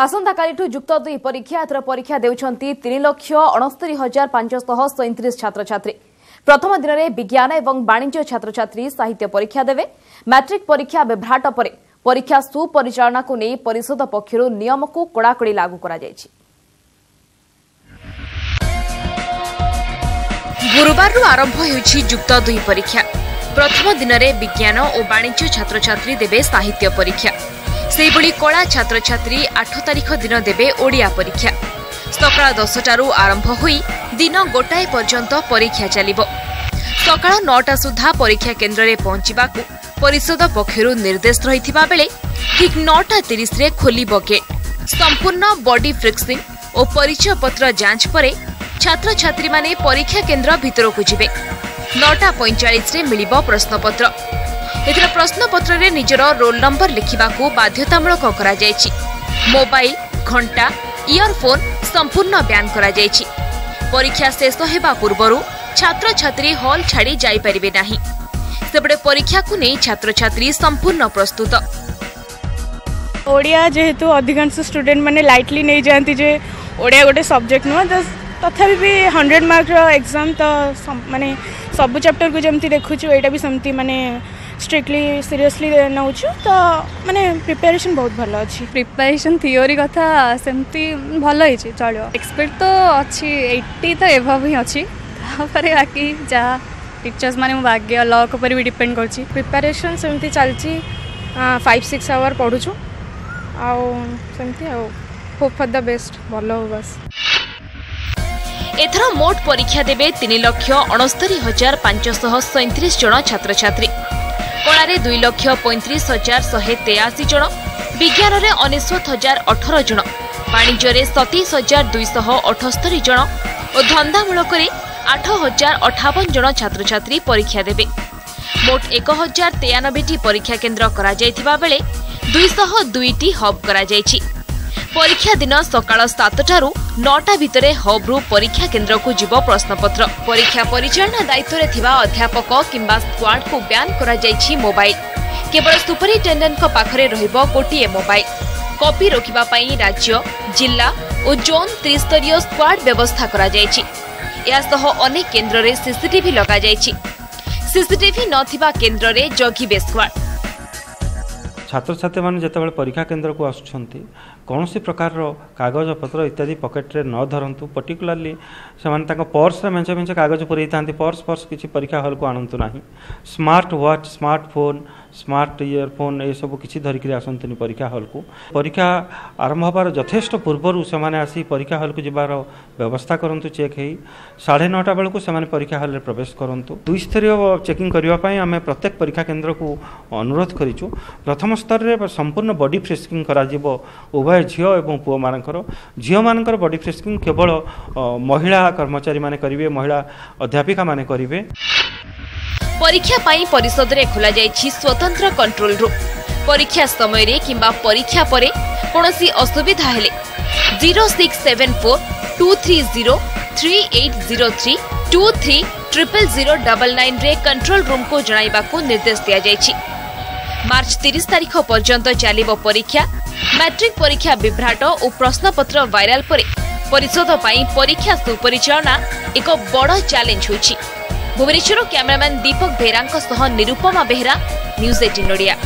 आसंताकालिठु जुक्त दुई परीक्षा एथर परीक्षा देउछंती 3,69,537 छात्रछात्री। प्रथम दिन में विज्ञान एवं वाणिज्य छात्रछात्री साहित्य परीक्षा देवे। मैट्रिक परीक्षा बेभ्राट पर परीक्षा सुपरिचालना को नहीं परिषद पक्षर नियम को कड़ाकड़ी लागू करा जायछि। गुरुवार आरंभ होइछि जुक्त दुई परीक्षा। प्रथम दिन में विज्ञान और वाणिज्य छात्रछात्री देवे साहित्य परीक्षा। सेभली कला छात्रछात्री 8 तारिख दिन देवे ओडिया परीक्षा। सका 10टारू आरंभ होई दिन गोटाए पर्यंत परीक्षा चलिबो। सका 9टा सुधा परीक्षा केन्द्र में पहुंचवाक परिषद पक्षर निर्देश रही बेले ठीक 9:30 रे खोलिबो गेट। संपूर्ण बॉडी फिक्सिंग और परिचय पत्र जांच पर छात्रछात्री माने परीक्षा केन्द्र भीतरक जिबे। 9:45 रे मिलिबो प्रश्नपत्र। एथरा प्रश्नपत्र रे निजरो रोल नंबर लिखिबाकू बाध्यतामूलक करा जायछि। मोबाइल, घंटा, इयरफोन संपूर्ण बैन करा जायछि। परीक्षा शेष होबा पूर्वरु छात्रछात्री हॉल छाड़ी जाई परिबे नाही। सेबडे परीक्षा को नै छात्रछात्री संपूर्ण प्रस्तुत। ओडिया जेहेतु अधिकांश स्टूडेंट माने लाइटली नै जानती जे ओडिया गोटे सब्जेक्ट न तथापि भी 100 मार्क एग्जाम तो माने सब चैप्टर को जमती देखुछु एटा भी समती माने स्ट्रिक्टली सीरियसली नउछु तो माने प्रिपरेशन बहुत भलो अछि। प्रिपरेशन थ्योरी कथा सेमती भलो हिछि चलो एक्सपर्ट तो अछि 80 तो एभव ही अछि। तापरे बाकी जा टीचर्स माने भाग्य लक पर भी डिपेंड करछि। प्रिपरेशन सेमती चलछि 5-6 आवर पढुछु आ सेमती आ होप फॉर द बेस्ट भलो हो बस। एथर मोट परीक्षा देवे 3,69,537 जन छात्रछात्री। कलारे 2,35,183 जन, विज्ञान में 49,018 जन, वाणिज्य में 27,278 जन और धंदामूलक 8,058 जन छात्रछात्री परीक्षा देवे। मोट 1,093टी परीक्षा केन्द्र करा बेले 202टी हब करा जायछि। परीक्षा दिन सका 7टा 9टा भितर हब्रु परीक्षा केन्द्र को जीव प्रश्नपत्र। परीक्षा परिचालना दायित्व रे थिबा अध्यापक किंबा स्क्वाड को बैन करा जायछि मोबाइल। केवल सुपरिटेंडेंट को पाखरे रहिबो गोटिए मोबाइल। कॉपी रोकिबा पई राज्य, जिला और जोन त्रिस्तरीय स्क्वाड व्यवस्था करा जायछि। यासह अनेक केन्द्र रे सीसीटीवी लगा जायछि। सीसीटीवी नथिबा केन्द्र रे जगीबे स्क्वाड। छात्रछात्री मैंने जितेबाला परीक्षा केन्द्र को आसुंट कौन प्रकार कागजपत्र इत्यादि पकेट्रे न धरतु। पर्टिकुलाली से पर्स मेचे मेचे कागज पुरे था पर्स किसी परीक्षा हॉल को आणतु ना। Smart watch, smartphone, smart earphone ये सब किसी धरिक आसतुनि परीक्षा हॉल को। परीक्षा आरंभ होबार यथेष्ट पूर्वर से आसी परीक्षा हॉल को जबार व्यवस्था करूँ। चेक हो 9:30 बेलू से परीक्षा हॉल में प्रवेश करूँ। द्विस्तरीय चेकिंग करने आम प्रत्येक परीक्षा केन्द्र को अनुरोध करूँ। प्रथम स्तर में संपूर्ण बॉडी फ्रेस्किंग हो उभय झील एवं पुओ मानकर। झील मानकर बॉडी फ्रेस्किंग केवल महिला कर्मचारी माने करिवे, महिला अध्यापिका माने करिवे। परीक्षा पाई परिषद रे खोला जायछि स्वतंत्र कंट्रोल रूम। परीक्षा समय रे किंबा परीक्षा परे कोनोसी असुविधा हेले 067423038032300099 रे कंट्रोल रूम को जणाइबाकू निर्देश दिया जायछि। मार्च 30 तारिख पर्यंत चलिबो परीक्षा। मैट्रिक परीक्षा विभ्राट और प्रश्नपत्र वायरल पर परिषद पाई परीक्षा सुपरिचालना एक बड़ चैलेंज होइछि। Bhubaneswar cameraman Deepak Behera Nirupama Behera, news 18 Odia.